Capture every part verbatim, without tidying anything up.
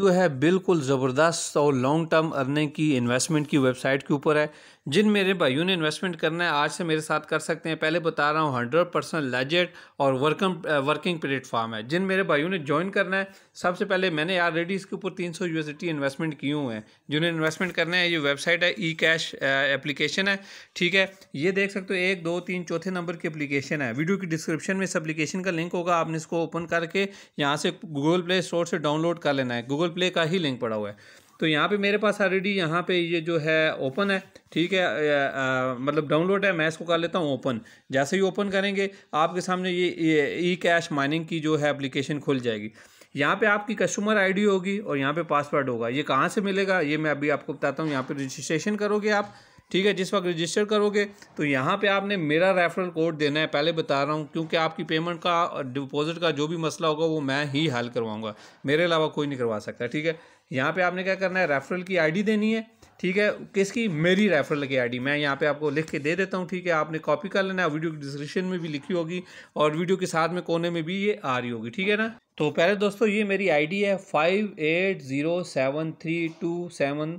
जो है बिल्कुल ज़बरदस्त और लॉन्ग टर्म अर्निंग की इन्वेस्टमेंट की वेबसाइट के ऊपर है। जिन मेरे भाइयों ने इन्वेस्टमेंट करना है आज से मेरे साथ कर सकते हैं। पहले बता रहा हूँ हंड्रेड परसेंट लेजिट और वर्कम वर्किंग प्लेटफॉर्म है। जिन मेरे भाइयों ने ज्वाइन करना है, सबसे पहले मैंने ऑलरेडी इसके ऊपर तीन सौ यूएसडी इन्वेस्टमेंट किए हुए हैं। जिन्हें इन्वेस्टमेंट करना है, ये वेबसाइट है, ई कैश एप्लीकेशन है, ठीक है। ये देख सकते हो एक दो तीन चौथे नंबर की एप्लीकेशन है। वीडियो की डिस्क्रिप्शन में इस एप्लीकेशन का लिंक होगा, आपने इसको ओपन करके यहाँ से गूगल प्ले स्टोर से डाउनलोड कर लेना है। गूगल प्ले का ही लिंक पड़ा हुआ है। तो यहाँ पे मेरे पास ऑलरेडी यहाँ पे ये जो है ओपन है, ठीक है, आ, आ, मतलब डाउनलोड है। मैं इसको कर लेता हूँ ओपन। जैसे ही ओपन करेंगे आपके सामने ये ई कैश माइनिंग की जो है एप्लीकेशन खुल जाएगी। यहाँ पे आपकी कस्टमर आईडी होगी और यहाँ पे पासवर्ड होगा। ये कहाँ से मिलेगा ये मैं अभी आपको बताता हूँ। यहाँ पे रजिस्ट्रेशन करोगे आप, ठीक है। जिस वक्त रजिस्टर करोगे तो यहाँ पे आपने मेरा रेफरल कोड देना है, पहले बता रहा हूँ, क्योंकि आपकी पेमेंट का डिपॉजिट का जो भी मसला होगा वो मैं ही हल करवाऊँगा, मेरे अलावा कोई नहीं करवा सकता, ठीक है। यहाँ पे आपने क्या करना है, रेफरल की आईडी देनी है, ठीक है। किसकी? मेरी रेफरल की आईडी मैं यहाँ पे आपको लिख के दे देता हूँ, ठीक है। आपने कॉपी कर लेना है, वीडियो की डिस्क्रिप्शन में भी लिखी होगी और वीडियो के साथ में कोने में भी ये आ रही होगी, ठीक है ना। तो पहले दोस्तों ये मेरी आईडी है five eight zero seven three two seven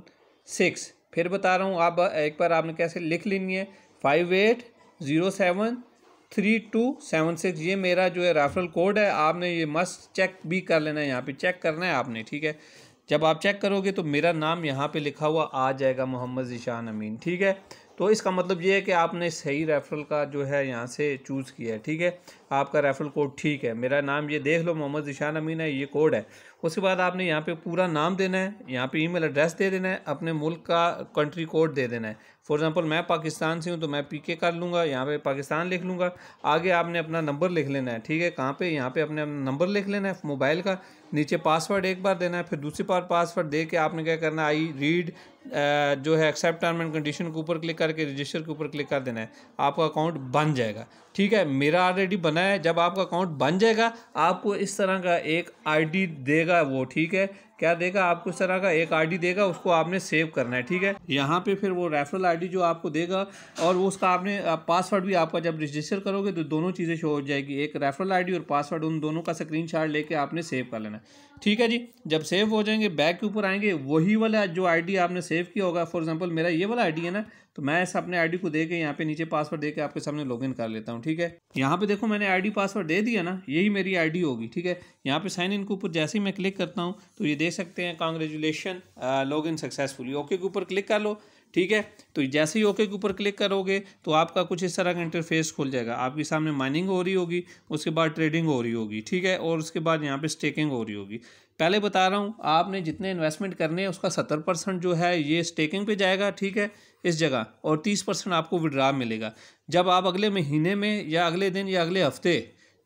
six. फिर बता रहा हूँ, आप एक बार आपने कैसे लिख लेनी है, five eight zero seven three two seven six. ये मेरा जो है रेफरल कोड है। आपने ये मस्त चेक भी कर लेना है, यहाँ पे चेक करना है आपने, ठीक है। जब आप चेक करोगे तो मेरा नाम यहाँ पे लिखा हुआ आ जाएगा, मोहम्मद ज़ीशान अमीन, ठीक है। तो इसका मतलब ये है कि आपने सही रेफरल का जो है यहाँ से चूज़ किया है, ठीक है। आपका रेफरल कोड ठीक है, मेरा नाम ये देख लो मोहम्मद ज़ीशान अमीन है, ये कोड है। उसके बाद आपने यहाँ पे पूरा नाम देना है, यहाँ पे ईमेल एड्रेस दे देना है, अपने मुल्क का कंट्री कोड दे देना है। फॉर एग्जांपल मैं पाकिस्तान से हूँ तो मैं पीके कर लूँगा, यहाँ पे पाकिस्तान लिख लूँगा। आगे आपने अपना नंबर लिख लेना है, ठीक है। कहाँ पे? यहाँ पे अपने नंबर लिख लेना है मोबाइल का। नीचे पासवर्ड एक बार देना है, फिर दूसरी बार पासवर्ड दे के आपने क्या करना है, आई रीड जो है एक्सेप्ट टर्म एंड कंडीशन के ऊपर क्लिक करके रजिस्टर के ऊपर क्लिक कर देना है। आपका अकाउंट बन जाएगा, ठीक है। मेरा ऑलरेडी बना है। जब आपका अकाउंट बन जाएगा आपको इस तरह का एक आईडी देगा वो, ठीक है। क्या देगा आपको? इस तरह का एक आईडी देगा, उसको आपने सेव करना है, ठीक है। यहाँ पे फिर वो रेफरल आईडी जो आपको देगा और वो उसका आपने पासवर्ड भी आपका जब रजिस्टर करोगे तो दोनों चीज़ें शो हो जाएगी, एक रेफरल आईडी और पासवर्ड, उन दोनों का स्क्रीनशॉट लेके आपने सेव कर लेना है, ठीक है जी। जब सेव हो जाएंगे बैक के ऊपर आएंगे, वही वाला जो आईडी आपने सेव किया होगा, फॉर एग्जांपल मेरा ये वाला आईडी है ना, तो मैं इस अपने आईडी को दे के यहाँ पे नीचे पासवर्ड दे के आपके सामने लॉगिन कर लेता हूँ, ठीक है। यहाँ पे देखो मैंने आईडी पासवर्ड दे दिया ना, यही मेरी आईडी होगी, ठीक है। यहाँ पे साइन इन के ऊपर जैसे ही मैं क्लिक करता हूँ तो ये देख सकते हैं, कांग्रेचुलेशन लॉगिन सक्सेसफुली, ओके के ऊपर क्लिक कर लो, ठीक है। तो जैसे ही ओके के ऊपर क्लिक करोगे तो आपका कुछ इस तरह का इंटरफेस खुल जाएगा। आपके सामने माइनिंग हो रही होगी, उसके बाद ट्रेडिंग हो रही होगी, ठीक है, और उसके बाद यहाँ पे स्टेकिंग हो रही होगी। पहले बता रहा हूँ, आपने जितने इन्वेस्टमेंट करने हैं उसका सत्तर परसेंट जो है ये स्टेकिंग पे जाएगा, ठीक है, इस जगह, और तीस परसेंट आपको विड्रा मिलेगा। जब आप अगले महीने में या अगले दिन या अगले हफ्ते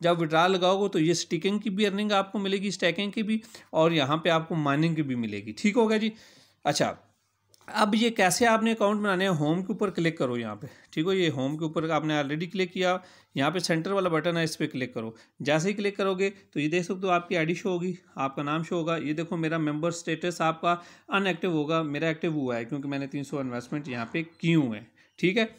जब विड्रा लगाओगे तो ये स्टेकिंग की भी अर्निंग आपको मिलेगी, स्टेकिंग की भी, और यहाँ पर आपको माइनिंग की भी मिलेगी, ठीक होगा जी। अच्छा, अब ये कैसे आपने अकाउंट बनाने हैं, होम के ऊपर क्लिक करो यहाँ पे, ठीक हो। ये होम के ऊपर आपने ऑलरेडी क्लिक किया, यहाँ पे सेंटर वाला बटन है, इस पर क्लिक करो। जैसे ही क्लिक करोगे तो ये देख सकते हो आपकी आईडी शो होगी, आपका नाम शो होगा। ये देखो मेरा मेंबर स्टेटस आपका अनएक्टिव होगा, मेरा एक्टिव हुआ है क्योंकि मैंने तीन सौ इन्वेस्टमेंट यहाँ पे किए हुए हैं, ठीक है।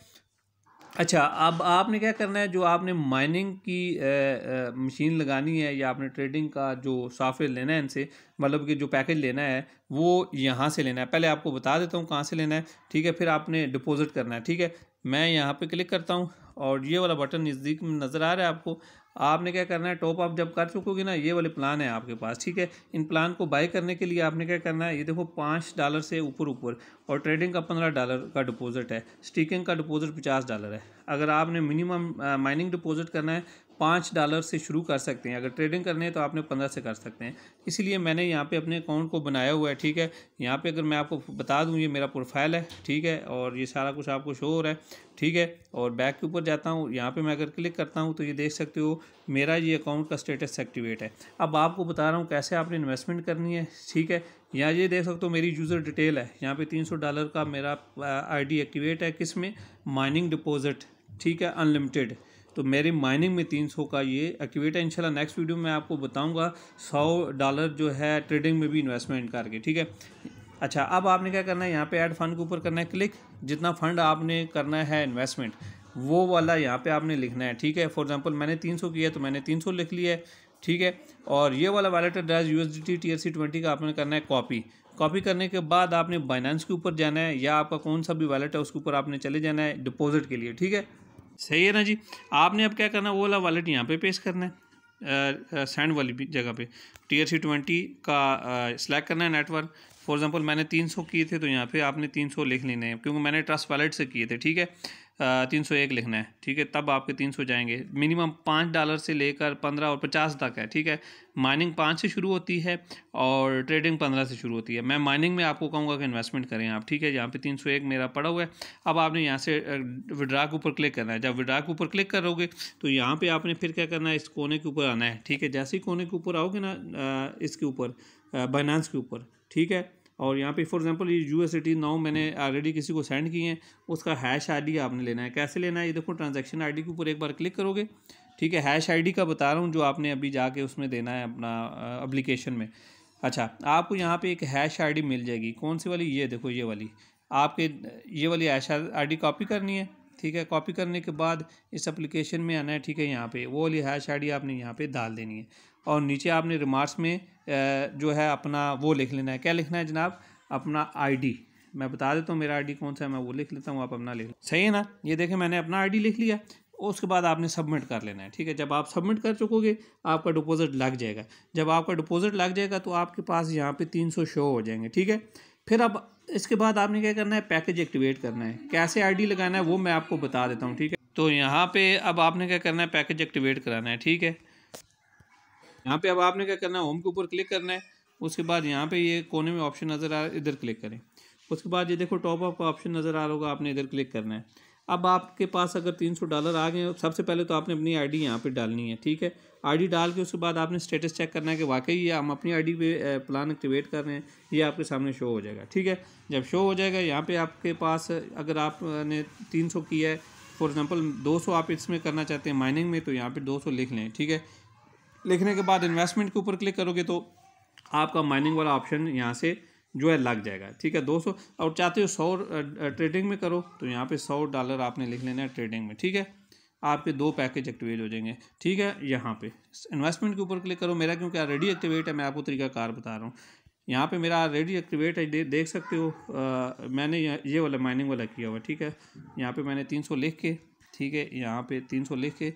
अच्छा, अब आपने क्या करना है, जो आपने माइनिंग की आ, आ, मशीन लगानी है या आपने ट्रेडिंग का जो सॉफ्टवेयर लेना है इनसे, मतलब कि जो पैकेज लेना है वो यहाँ से लेना है। पहले आपको बता देता हूँ कहाँ से लेना है, ठीक है। फिर आपने डिपॉजिट करना है, ठीक है। मैं यहाँ पे क्लिक करता हूँ और ये वाला बटन नज़दीक में नज़र आ रहा है आपको। आपने क्या करना है, टॉप आप जब कर चुकोगे ना, ये वाले प्लान है आपके पास, ठीक है। इन प्लान को बाय करने के लिए आपने क्या करना है, ये देखो पाँच डॉलर से ऊपर ऊपर, और ट्रेडिंग का पंद्रह डॉलर का डिपॉजिट है, स्टेकिंग का डिपॉजिट पचास डॉलर है। अगर आपने मिनिमम माइनिंग डिपॉजिट करना है पाँच डॉलर से शुरू कर सकते हैं, अगर ट्रेडिंग करनी है तो आपने पंद्रह से कर सकते हैं। इसलिए मैंने यहाँ पे अपने अकाउंट को बनाया हुआ है, ठीक है। यहाँ पे अगर मैं आपको बता दूँ, ये मेरा प्रोफाइल है, ठीक है, और ये सारा कुछ आपको शो हो रहा है, ठीक है। और बैक के ऊपर जाता हूँ, यहाँ पे मैं अगर क्लिक करता हूँ तो ये देख सकते हो मेरा ये अकाउंट का स्टेटस एक्टिवेट है। अब आपको बता रहा हूँ कैसे आपने इन्वेस्टमेंट करनी है, ठीक है। यहाँ ये देख सकते हो मेरी यूज़र डिटेल है, यहाँ पे तीन सौ डॉलर का मेरा आईडी एक्टिवेट है, किसमें? माइनिंग डिपॉजिट, ठीक है, अनलिमिटेड। तो मेरी माइनिंग में तीन सौ का ये एक्टिवेट है। इंशाल्लाह नेक्स्ट वीडियो में आपको बताऊंगा सौ डॉलर जो है ट्रेडिंग में भी इन्वेस्टमेंट करके, ठीक है। अच्छा, अब आपने क्या करना है, यहाँ पे ऐड फंड के ऊपर करना है क्लिक। जितना फंड आपने करना है इन्वेस्टमेंट वो वाला यहाँ पे आपने लिखना है, ठीक है। फॉर एग्जांपल मैंने तीन सौ किया तो मैंने तीन सौ लिख लिया है, ठीक है। और ये वाला wallet address USDT TRC twenty का आपने करना है कॉपी। कॉपी करने के बाद आपने बाइनेंस के ऊपर जाना है या आपका कौन सा भी वैलेट है उसके ऊपर आपने चले जाना है डिपॉजिट के लिए, ठीक है, सही है ना जी। आपने अब क्या करना है, वो वाला वैलेट यहाँ पे पेश करना है, सेंड वाली भी जगह पे टीआरसी ट्वेंटी का सिलेक्ट करना है नेटवर्क। फॉर एग्जांपल मैंने तीन सौ किए थे तो यहाँ पे आपने तीन सौ लिख लेने हैं क्योंकि मैंने ट्रस्ट वैलेट से किए थे, ठीक है। तीन सौ एक लिखना है, ठीक है, तब आपके तीन सौ जाएंगे। मिनिमम पाँच डॉलर से लेकर पंद्रह और पचास तक है, ठीक है। माइनिंग पाँच से शुरू होती है और ट्रेडिंग पंद्रह से शुरू होती है। मैं माइनिंग में आपको कहूँगा कि इन्वेस्टमेंट करें आप, ठीक है। यहाँ पे तीन सौ एक मेरा पड़ा हुआ है। अब आपने यहाँ से विड्रा के ऊपर क्लिक करना है। जब विड्रा के ऊपर क्लिक करोगे तो यहाँ पर आपने फिर क्या करना है, इस कोने के ऊपर आना है, ठीक है। जैसे ही कोने के ऊपर आओगे ना इसके ऊपर बाइनेंस के ऊपर, ठीक है, और यहाँ पे फॉर एग्जांपल ये यू एस डी टी नौ मैंने ऑलरेडी किसी को सेंड किए हैं, उसका हैश आईडी आपने लेना है। कैसे लेना है, ये देखो ट्रांजैक्शन आईडी के ऊपर एक बार क्लिक करोगे, ठीक है। हैश आईडी का बता रहा हूँ जो आपने अभी जाके उसमें देना है अपना एप्लीकेशन में। अच्छा, आपको यहाँ पे एक हैश आईडी मिल जाएगी, कौन सी वाली, ये देखो ये वाली, आपके ये वाली हैश आईडी कॉपी करनी है, ठीक है। कॉपी करने के बाद इस एप्लीकेशन में आना है, ठीक है, यहाँ पे वो वाली हैश आईडी आपने यहाँ पे डाल देनी है और नीचे आपने रिमार्क्स में जो है अपना वो लिख लेना है। क्या लिखना है जनाब, अपना आईडी, मैं बता देता हूँ मेरा आईडी कौन सा है, मैं वो लिख लेता हूँ, आप अपना लिख, सही है ना। ये देखें मैंने अपना आईडी लिख लिया, उसके बाद आपने सबमिट कर लेना है, ठीक है। जब आप सबमिट कर चुकोगे आपका डिपॉजिट लग जाएगा। जब आपका डिपॉजिट लग जाएगा तो आपके पास यहाँ पे तीन सौ शो हो जाएंगे, ठीक है। फिर अब इसके बाद आपने क्या करना है, पैकेज एक्टिवेट करना है। कैसे आईडी लगाना है वो मैं आपको बता देता हूँ, ठीक है। तो यहाँ पे अब आपने क्या करना है, पैकेज एक्टिवेट कराना है, ठीक है। यहाँ पे अब आपने क्या करना है, होम के ऊपर क्लिक करना है। उसके बाद यहाँ पे ये कोने में ऑप्शन नज़र आ रहा है, इधर क्लिक करें। उसके बाद ये देखो टॉप अप का ऑप्शन नज़र आ रहा होगा, आपने इधर क्लिक करना है। अब आपके पास अगर तीन सौ डॉलर आ गए, सबसे पहले तो आपने अपनी आईडी यहाँ पे डालनी है, ठीक है। आईडी डाल के उसके बाद आपने स्टेटस चेक करना है कि वाकई ये हम अपनी आईडी पे प्लान एक्टिवेट कर रहे हैं, ये आपके सामने शो हो जाएगा, ठीक है। जब शो हो जाएगा यहाँ पे आपके पास, अगर आपने तीन सौ किया है फॉर एग्ज़ाम्पल दो सौ आप इसमें करना चाहते हैं माइनिंग में, तो यहाँ पर दो सौ लिख लें, ठीक है। लिखने के बाद इन्वेस्टमेंट के ऊपर क्लिक करोगे तो आपका माइनिंग वाला ऑप्शन यहाँ से जो है लग जाएगा, ठीक है। दो सौ और चाहते हो सौ ट्रेडिंग में करो तो यहाँ पे सौ डॉलर आपने लिख लेना है ट्रेडिंग में, ठीक है। आपके दो पैकेज एक्टिवेट हो जाएंगे, ठीक है। यहाँ पे इन्वेस्टमेंट के ऊपर क्लिक करो, मेरा क्योंकि ऑलरेडी एक्टिवेट है मैं आपको तरीकाकार बता रहा हूँ। यहाँ पे मेरा ऑलरेडी एक्टिवेट है, दे, देख सकते हो। आ, मैंने ये वाला माइनिंग वाला किया हुआ, ठीक है। यहाँ पर मैंने तीन सौ लिख के, ठीक है, यहाँ पर तीन सौ लिख के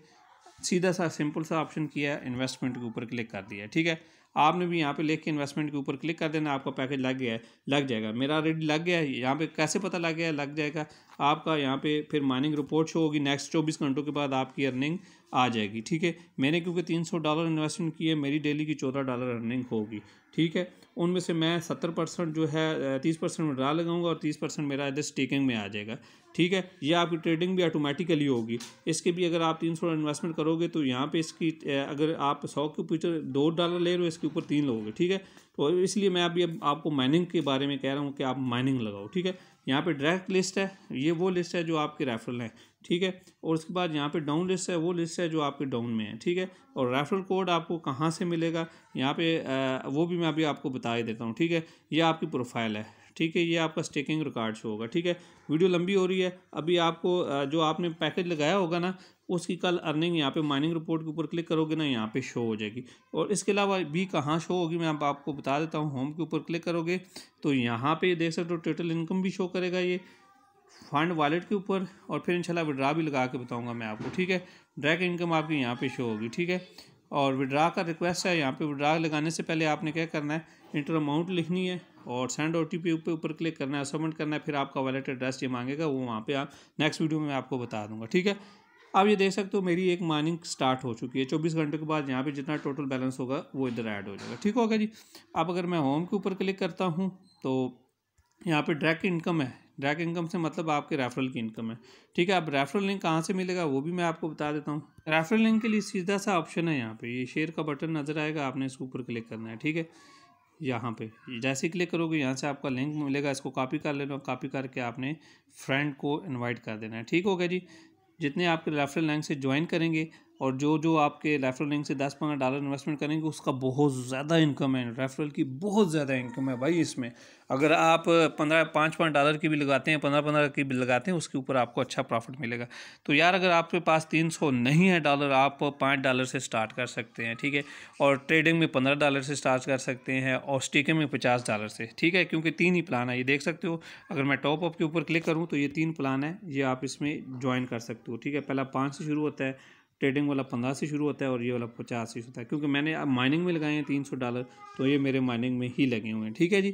सीधा सा सिंपल सा ऑप्शन किया, इन्वेस्टमेंट के ऊपर क्लिक कर दिया, ठीक है। आपने भी यहाँ पे लिख के इन्वेस्टमेंट के ऊपर क्लिक कर देना, आपका पैकेज लग गया है, लग जाएगा। मेरा ऑलरेडी लग गया है। यहाँ पे कैसे पता लग गया है, लग जाएगा आपका यहाँ पे, फिर माइनिंग रिपोर्ट शो होगी नेक्स्ट चौबीस घंटों के बाद आपकी अर्निंग आ जाएगी, ठीक है। मैंने क्योंकि तीन सौ डॉलर इन्वेस्टमेंट किए, मेरी डेली की चौदह डॉलर अर्निंग होगी, ठीक है। उनमें से मैं सत्तर परसेंट जो है तीस परसेंट विड्रा लगाऊंगा और तीस परसेंट मेरा इधर स्टेकिंग में आ जाएगा, ठीक है। ये आपकी ट्रेडिंग भी ऑटोमेटिकली होगी। इसके भी अगर आप तीन सौ इन्वेस्टमेंट करोगे तो यहाँ पे इसकी अगर आप सौ के ऊपर दो डॉलर ले रहे हो, इसके ऊपर तीन लोगे, ठीक है। तो इसलिए मैं अभी आपको माइनिंग के बारे में कह रहा हूँ कि आप माइनिंग लगाओ, ठीक है। यहाँ पे डायरेक्ट लिस्ट है, ये वो लिस्ट है जो आपके रेफरल है, ठीक है। और उसके बाद यहाँ पे डाउन लिस्ट है, वो लिस्ट है जो आपके डाउन में है, ठीक है। और रेफरल कोड आपको कहाँ से मिलेगा यहाँ पे आ, वो भी मैं अभी आपको बता ही देता हूँ, ठीक है। ये आपकी प्रोफाइल है, ठीक है। ये आपका स्टेकिंग रिकॉर्ड शो होगा, ठीक है। वीडियो लंबी हो रही है, अभी आपको जो आपने पैकेज लगाया होगा ना उसकी कल अर्निंग यहाँ पे माइनिंग रिपोर्ट के ऊपर क्लिक करोगे ना यहाँ पे शो हो जाएगी। और इसके अलावा भी कहाँ शो होगी मैं आप आपको बता देता हूँ। होम के ऊपर क्लिक करोगे तो यहाँ पे देख सकते हो टोटल इनकम भी शो करेगा ये फंड वॉलेट के ऊपर, और फिर इंशाल्लाह विड्रा भी लगा के बताऊँगा मैं आपको, ठीक है। डायरेक्ट इनकम आपकी यहाँ पर शो होगी, ठीक है। और विड्रा का रिक्वेस्ट है, यहाँ पर विड्रा लगाने से पहले आपने क्या करना है, इंटर अमाउंट लिखनी है और सेंड ओटीपी के ऊपर क्लिक करना है, सबमिट करना है, फिर आपका वॉलेट एड्रेस ये मांगेगा, वो वहाँ पे आप नेक्स्ट वीडियो में आपको बता दूंगा, ठीक है। आप ये देख सकते हो मेरी एक माइनिंग स्टार्ट हो चुकी है। चौबीस घंटे के बाद यहाँ पे जितना टोटल बैलेंस होगा वो इधर ऐड हो जाएगा, ठीक होगा जी। अब अगर मैं होम के ऊपर क्लिक करता हूँ तो यहाँ पर डायरेक्ट इनकम है। डायरेक्ट इनकम से मतलब आपके रेफरल की इनकम है, ठीक है। अब रेफरल लिंक कहाँ से मिलेगा वो भी मैं आपको बता देता हूँ। रेफरल लिंक के लिए सीधा सा ऑप्शन है, यहाँ पर ये शेयर का बटन नज़र आएगा, आपने इसके ऊपर क्लिक करना है, ठीक है। यहाँ पे जैसे क्लिक करोगे यहाँ से आपका लिंक मिलेगा, इसको कॉपी कर लेना, कॉपी करके आपने फ्रेंड को इनवाइट कर देना है, ठीक होगा जी। जितने आपके रेफरल लिंक से ज्वाइन करेंगे और जो जो आपके रेफरल लिंक से दस पंद्रह डॉलर इन्वेस्टमेंट करेंगे उसका बहुत ज़्यादा इनकम है, रेफरल की बहुत ज़्यादा इनकम है भाई इसमें। अगर आप पंद्रह पाँच पाँच डॉलर की भी लगाते हैं, पंद्रह पंद्रह की भी लगाते हैं, उसके ऊपर आपको अच्छा प्रॉफिट मिलेगा। तो यार अगर आपके पास तीन सौ नहीं है डॉलर, आप पाँच डॉलर से स्टार्ट कर सकते हैं, ठीक है, और ट्रेडिंग में पंद्रह डॉलर से स्टार्ट कर सकते हैं और स्टेकिंग में पचास डॉलर से, ठीक है, क्योंकि तीन ही प्लान है, ये देख सकते हो। अगर मैं टॉप अप के ऊपर क्लिक करूँ तो ये तीन प्लान है, ये आप इसमें ज्वाइन कर सकते हो, ठीक है। पहला पाँच से शुरू होता है, ट्रेडिंग वाला पंद्रह से शुरू होता है और ये वाला पचास से होता है, क्योंकि मैंने अब माइनिंग में लगाए हैं तीन सौ डॉलर तो ये मेरे माइनिंग में ही लगे हुए हैं, ठीक है जी।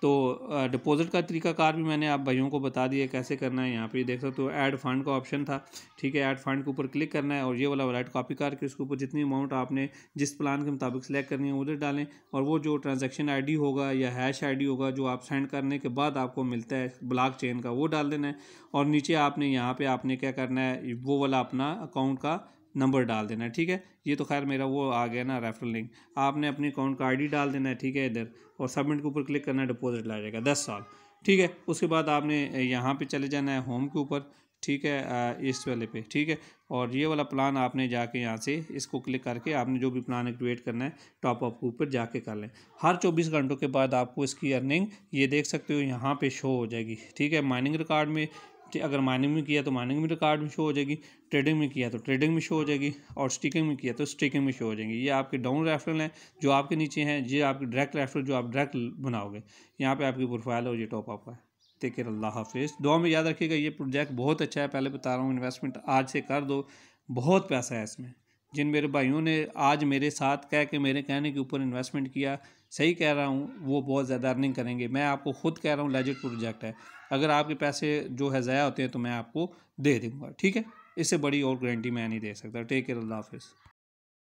तो डिपॉजिट का तरीकाकार भी मैंने आप भाइयों को बता दिया कैसे करना है। यहाँ पे देख सकते हो ऐड फंड का ऑप्शन था, ठीक है, ऐड फंड के ऊपर क्लिक करना है और ये वाला वॉलेट कॉपी करके इसके ऊपर जितनी अमाउंट आपने जिस प्लान के मुताबिक सेलेक्ट करनी है उधर डालें, और वो जो ट्रांजैक्शन आईडी होगा या हैश आईडी होगा जो आप सेंड करने के बाद आपको मिलता है ब्लॉक चेन का, वो डाल देना है। और नीचे आपने यहाँ पर आपने क्या करना है, वो वाला अपना अकाउंट का नंबर डाल देना है, ठीक है। ये तो खैर मेरा वो आ गया ना रेफरल लिंक, आपने अपने अकाउंट का आईडी डाल देना है, ठीक है, इधर, और सबमिट के ऊपर क्लिक करना है, डिपॉजिट ला जाएगा दस साल, ठीक है। उसके बाद आपने यहाँ पे चले जाना है होम के ऊपर, ठीक है, इस वाले पे, ठीक है, और ये वाला प्लान आपने जाके यहाँ से इसको क्लिक करके आपने जो भी प्लान एक्टिवेट करना है टॉप अप के ऊपर जाके कर लें। हर चौबीस घंटों के बाद आपको इसकी अर्निंग ये देख सकते हो यहाँ पर शो हो जाएगी, ठीक है। माइनिंग रिकॉर्ड में अगर माइनिंग में किया तो माइनिंग में रिकॉर्ड में शो हो जाएगी, ट्रेडिंग में किया तो ट्रेडिंग में शो हो जाएगी, और स्टिकिंग में किया तो स्टिकिंग में शो हो जाएगी। ये आपके डाउन रेफरल हैं जो आपके नीचे हैं, ये आपके डायरेक्ट रेफरल जो आप डायरेक्ट बनाओगे। यहाँ पे आपकी प्रोफाइल और ये टॉप अप है। टेक केयर, अल्लाह हाफिज़। दुआ में याद रखिएगा, ये प्रोजेक्ट बहुत अच्छा है, पहले बता रहा हूँ, इन्वेस्टमेंट आज से कर दो, बहुत पैसा है इसमें। जिन मेरे भाइयों ने आज मेरे साथ कह के मेरे कहने के ऊपर इन्वेस्टमेंट किया, सही कह रहा हूँ, वो बहुत ज़्यादा अर्निंग करेंगे। मैं आपको खुद कह रहा हूँ, लेजिट प्रोजेक्ट है। अगर आपके पैसे जो है ज़ाया होते हैं तो मैं आपको दे दूँगा, ठीक है, इससे बड़ी और गारंटी मैं नहीं दे सकता। टेक केयर, अल्लाह हाफिज़।